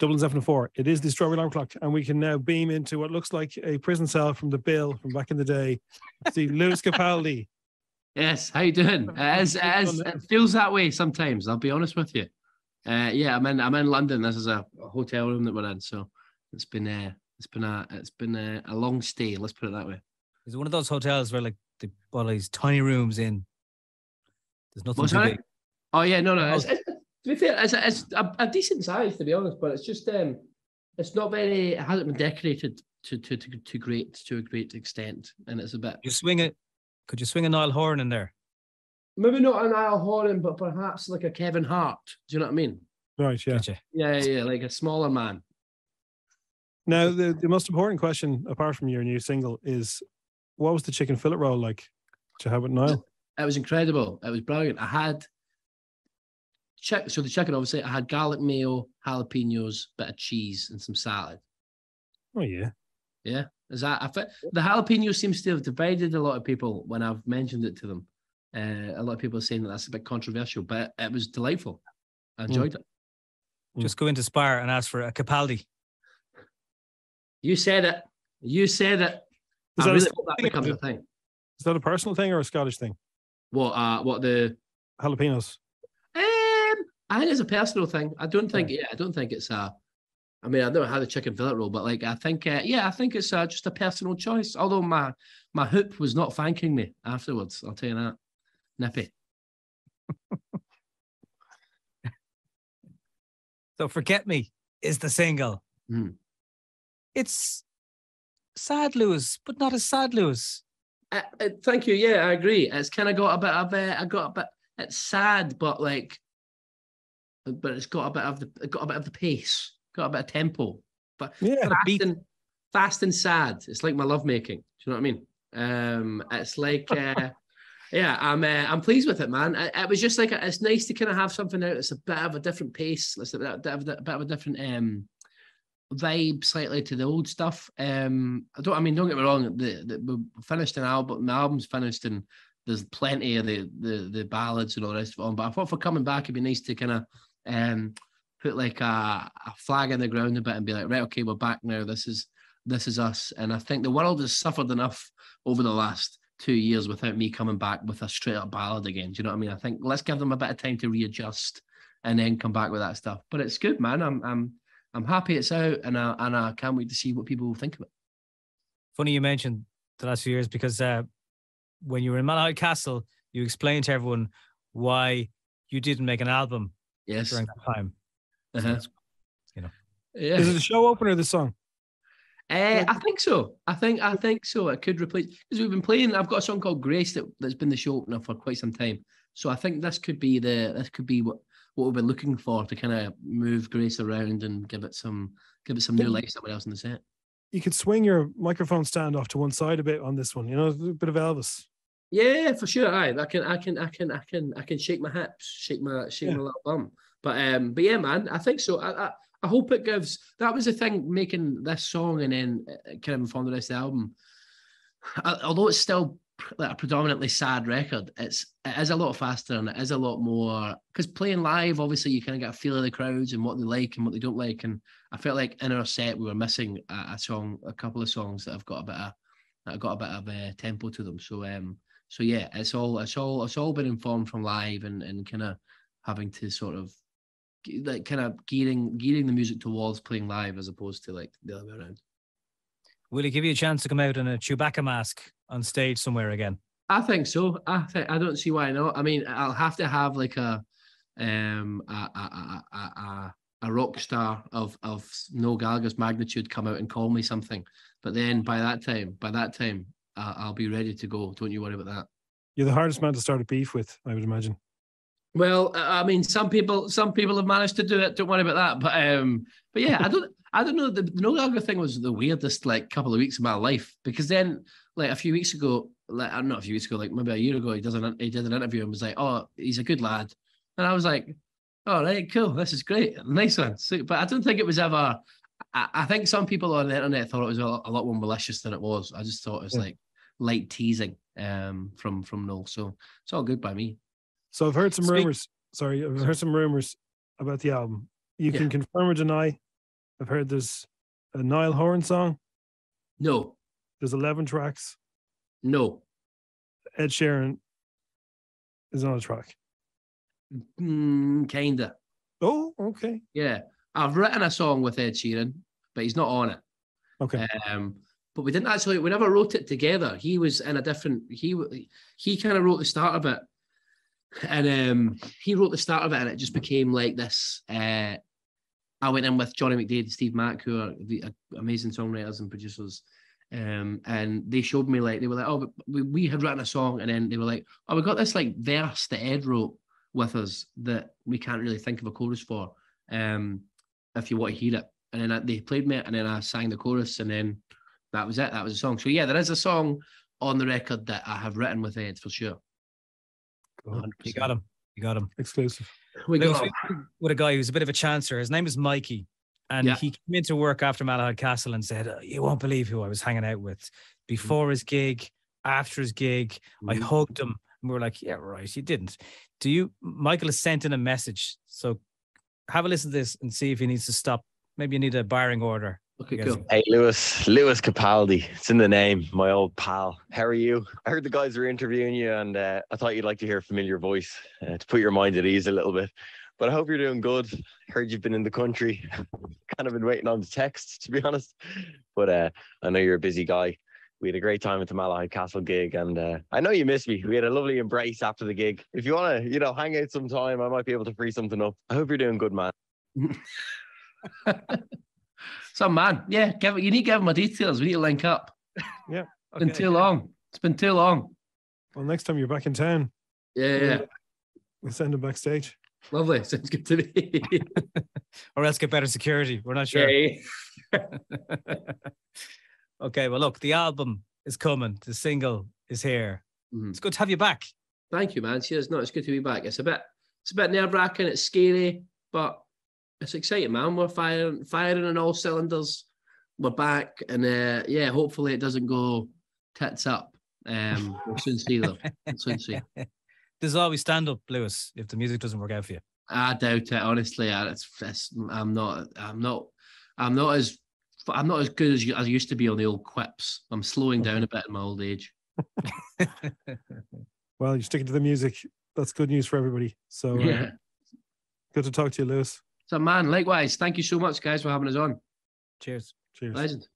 00704. It is the Strawberry Alarm Clock, and we can now beam into what looks like a prison cell from The Bill from back in the day. See Lewis Capaldi. Yes, how you doing? As it feels that way sometimes, I'll be honest with you. Yeah, I'm in London. This is a hotel room that we're in, so it's been a long stay. Let's put it that way. It's one of those hotels where like they put these tiny rooms in. There's nothing too big. Oh yeah, no. To be fair, it's a decent size, to be honest, but it's just it's not very. It hasn't been decorated to a great extent, and it's a bit. You swing it. Could you swing a Niall Horan in there? Maybe not a Niall Horan, but perhaps like a Kevin Hart. Do you know what I mean? Right. Yeah. Gotcha. Yeah. Like a smaller man. Now, the most important question, apart from your new single, is what was the chicken fillet roll like? To have it Niall? It was incredible. It was brilliant. I had. So the chicken, obviously, I had garlic mayo, jalapenos, bit of cheese, and some salad. Oh yeah, yeah. Is that the jalapeno seems to have divided a lot of people when I've mentioned it to them. A lot of people are saying that that's a bit controversial, but it was delightful. I enjoyed it. Just go into Spire and ask for a Capaldi. You said it. Is that, becomes a thing. Is that a personal thing or a Scottish thing? What the jalapenos? I think it's a personal thing. I don't think it's a. I mean, I've never had a chicken fillet roll, but like, I think it's just a personal choice. Although my hoop was not thanking me afterwards. I'll tell you that, nippy. So Forget Me is the single. It's sad Lewis, but not as sad Lewis. Thank you. Yeah, I agree. It's kind of got a bit of it's sad, but like. But it's got a bit of the pace, got a bit of tempo, but yeah, fast and sad. It's like my lovemaking. Do you know what I mean? It's like, yeah, I'm pleased with it, man. It was just like it's nice to kind of have something out. It's a bit of a different pace. It's a bit of a different vibe, slightly to the old stuff. Don't get me wrong. We finished an album. The album's finished, and there's plenty of the ballads and all the rest of it on. But I thought for coming back, it'd be nice to kind of. Put like a flag in the ground a bit and be like, right, okay, we're back now. This is us. And I think the world has suffered enough over the last 2 years without me coming back with a straight up ballad again. Do you know what I mean? I think let's give them a bit of time to readjust and then come back with that stuff. But it's good, man. I'm happy it's out, and I can't wait to see what people will think of it. Funny you mentioned the last few years because when you were in Malahide Castle, you explained to everyone why you didn't make an album. Yes. During that time. You know. Yeah. Is it the show opener or the song? I think so. I think so. It could replace because we've been playing. I've got a song called Grace that's been the show opener for quite some time. So I think this could be what we've been looking for to kind of move Grace around and give it some new life somewhere else in the set. You could swing your microphone stand off to one side a bit on this one, you know, a bit of Elvis. Yeah, for sure. Right. I can shake my hips, shake my little bum. But yeah, man, I think so. I hope it gives. That was the thing making this song and then kind of informed the rest of the album. Although it's still like a predominantly sad record, it is a lot faster and it is a lot more because playing live, obviously, you kind of get a feel of the crowds and what they like and what they don't like. And I felt like in our set we were missing a couple of songs that have got a bit of tempo to them. So yeah, it's all been informed from live and kind of having to sort of like kind of gearing the music towards playing live as opposed to like the other way around. Will it give you a chance to come out in a Chewbacca mask on stage somewhere again? I think so. I don't see why not. I mean, I'll have to have like a rock star of Noel Gallagher's magnitude come out and call me something. But then by that time. I'll be ready to go. Don't you worry about that. You're the hardest man to start a beef with, I would imagine. Well, I mean, some people have managed to do it. Don't worry about that. But yeah, I don't know. The Noel Gallagher thing was the weirdest like couple of weeks of my life because then like maybe a year ago, he did an interview and was like, oh, he's a good lad, and I was like, all right, cool, this is great, nice one. So, but I don't think it was ever. I think some people on the internet thought it was a lot more malicious than it was. I just thought it was like. Light teasing from Noel, so it's all good by me. So I've heard some rumors about the album. You can confirm or deny I've heard there's a Niall Horan song. No. There's 11 tracks. No. Ed Sheeran is on a track. Kinda. Oh, okay. Yeah. I've written a song with Ed Sheeran, but he's not on it. Okay. But we didn't actually, we never wrote it together. He was in a different, he kind of wrote the start of it. And he wrote the start of it, and it just became like this. I went in with Johnny McDade and Steve Mack, who are the amazing songwriters and producers. And they showed me, like, they were like, oh, but we had written a song. And then they were like, oh, we got this like verse that Ed wrote with us that we can't really think of a chorus for, if you want to hear it. And then they played me, and then I sang the chorus, and then that was it. That was the song. So yeah, there is a song on the record that I have written with Ed for sure. Cool. You got him. You got him. Exclusive. We got him. With a guy who's a bit of a chancer. His name is Mikey. And he came into work after Malahide Castle and said, oh, you won't believe who I was hanging out with. Before his gig, after his gig, I hugged him. And we were like, yeah, right, you didn't. Do you? Michael has sent in a message. So have a listen to this and see if he needs to stop. Maybe you need a barring order. Okay, cool. Hey, Lewis Capaldi. It's in the name, my old pal. How are you? I heard the guys were interviewing you, and I thought you'd like to hear a familiar voice to put your mind at ease a little bit. But I hope you're doing good. Heard you've been in the country. Kind of been waiting on the text, to be honest. But I know you're a busy guy. We had a great time at the Malahide Castle gig, and I know you missed me. We had a lovely embrace after the gig. If you want to, hang out sometime, I might be able to free something up. I hope you're doing good, man. Some man, yeah. Kevin, you need to give him my details. We need to link up. Yeah, okay. It's been too long. It's been too long. Well, next time you're back in town, yeah, we'll send him backstage. Lovely, sounds good to me. Or else get better security. We're not sure. Yeah. Okay, well, look, the album is coming. The single is here. It's good to have you back. Thank you, man. Cheers. No, it's good to be back. It's a bit nerve wracking. It's scary, but it's exciting, man. We're firing on all cylinders. We're back, and yeah, hopefully it doesn't go tits up. We'll soon see, though. We'll soon see. There's always stand-up, Lewis, if the music doesn't work out for you. I doubt it, honestly. I'm not as good as I used to be on the old quips. I'm slowing down a bit in my old age. Well, you're sticking to the music. That's good news for everybody. So yeah. Good to talk to you, Lewis. So, man, likewise, thank you so much, guys, for having us on. Cheers. Legend.